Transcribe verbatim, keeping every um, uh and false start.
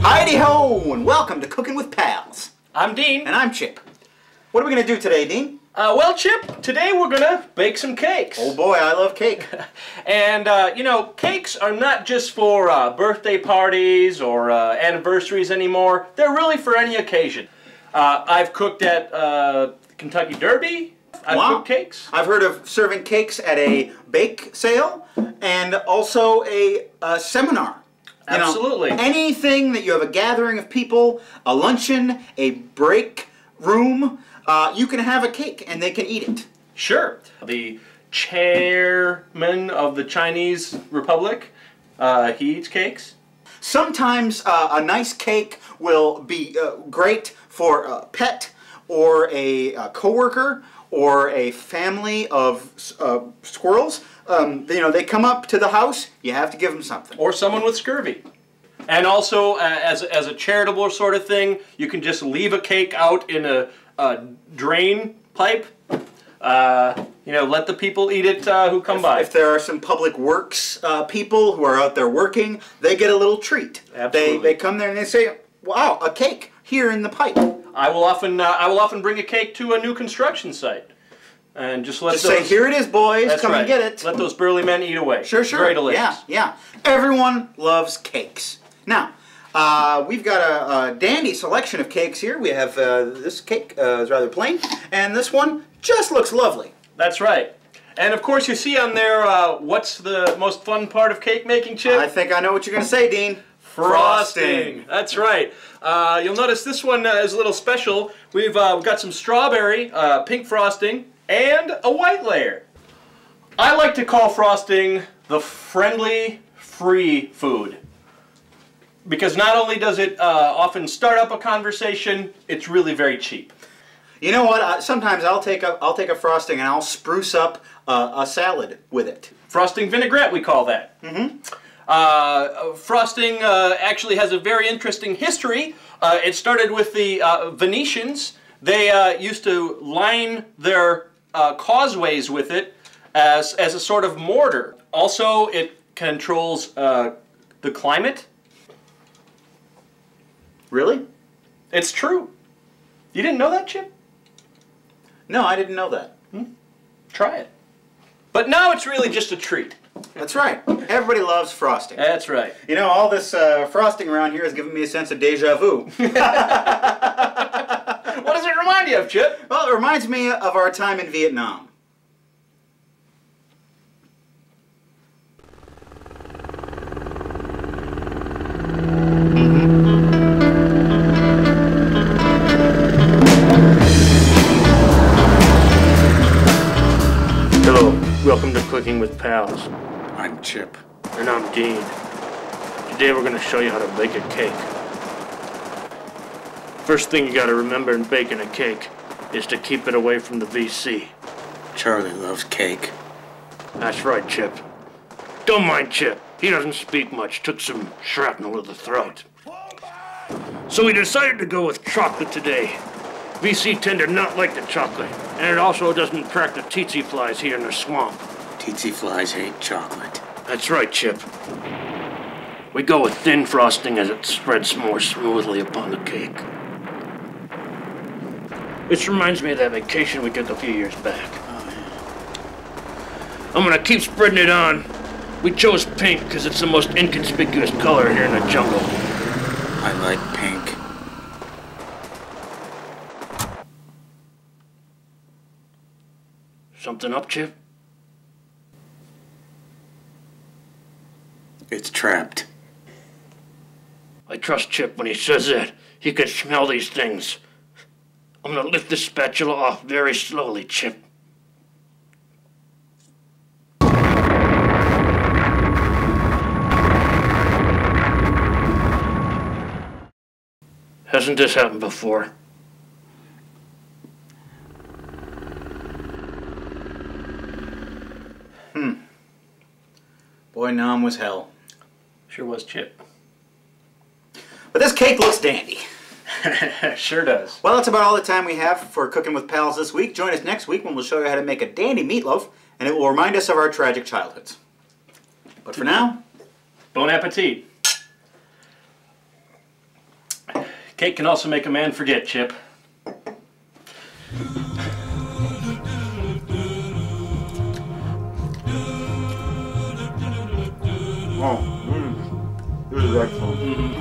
Heidi ho, and welcome to Cooking with Pals. I'm Dean. And I'm Chip. What are we going to do today, Dean? Uh, well, Chip, today we're going to bake some cakes. Oh boy, I love cake. And, uh, you know, cakes are not just for uh, birthday parties or uh, anniversaries anymore. They're really for any occasion. Uh, I've cooked at uh, Kentucky Derby. I've wow. cooked cakes. I've heard of serving cakes at a bake sale and also a uh, seminar. You know, absolutely. Anything that you have a gathering of people, a luncheon, a break room, uh, you can have a cake and they can eat it. Sure. The chairman of the Chinese Republic, uh, he eats cakes. Sometimes uh, a nice cake will be uh, great for a pet or a, a coworker or a family of uh, squirrels. Um, you know, they come up to the house, you have to give them something. Or someone with scurvy. And also, uh, as, as a charitable sort of thing, you can just leave a cake out in a, a drain pipe. Uh, you know, let the people eat it uh, who come if, by. If there are some public works uh, people who are out there working, they get a little treat. Absolutely. They, they come there and they say, wow, a cake here in the pipe. I will often, uh, I will often bring a cake to a new construction site. And just let just those, say, here it is, boys. That's Come right. and get it. Let those burly men eat away. Sure, sure. Very delicious. Yeah, yeah. Everyone loves cakes. Now, uh, we've got a, a dandy selection of cakes here. We have uh, this cake uh, is rather plain, and this one just looks lovely. That's right. And of course, you see on there, uh, what's the most fun part of cake making, Chip? I think I know what you're going to say, Dean. Frosting. Frosting. That's right. Uh, you'll notice this one uh, is a little special. We've uh, got some strawberry, uh, pink frosting. And a white layer. I like to call frosting the friendly, free food. Because not only does it uh, often start up a conversation, it's really very cheap. You know what? Sometimes I'll take a, I'll take a frosting and I'll spruce up a, a salad with it. Frosting vinaigrette, we call that. Mm-hmm. Uh, frosting uh, actually has a very interesting history. Uh, it started with the uh, Venetians. They uh, used to line their Uh, causeways with it as, as a sort of mortar. Also, it controls uh, the climate. Really? It's true. You didn't know that, Chip? No, I didn't know that. Hmm? Try it. But now it's really just a treat. That's right. Everybody loves frosting. That's right. You know, all this uh, frosting around here is giving me a sense of déjà vu. What does it remind you of, Chip? Well, it reminds me of our time in Vietnam. Hello, welcome to Cooking with Pals. I'm Chip. And I'm Dean. Today we're going to show you how to bake a cake. First thing you gotta remember in baking a cake is to keep it away from the V C. Charlie loves cake. That's right, Chip. Don't mind Chip. He doesn't speak much. Took some shrapnel to the throat. So we decided to go with chocolate today. V C tend to not like the chocolate, and it also doesn't attract the tsetse flies here in the swamp. Tsetse flies hate chocolate. That's right, Chip. We go with thin frosting as it spreads more smoothly upon the cake. This reminds me of that vacation we took a few years back. Oh, yeah. I'm gonna keep spreading it on. We chose pink because it's the most inconspicuous color here in the jungle. I like pink. Something up, Chip? It's trapped. I trust Chip when he says that. He can smell these things. I'm gonna lift this spatula off very slowly, Chip. Hasn't this happened before? Hmm. Boy, Nam was hell. Sure was, Chip. But this cake looks dandy. Sure does. Well, that's about all the time we have for Cooking with Pals this week. Join us next week when we'll show you how to make a dandy meatloaf, and it will remind us of our tragic childhoods. But for now, bon appetit. Cake can also make a man forget, Chip. Oh, mm. This is excellent. Mm-hmm.